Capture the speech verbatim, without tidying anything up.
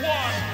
one.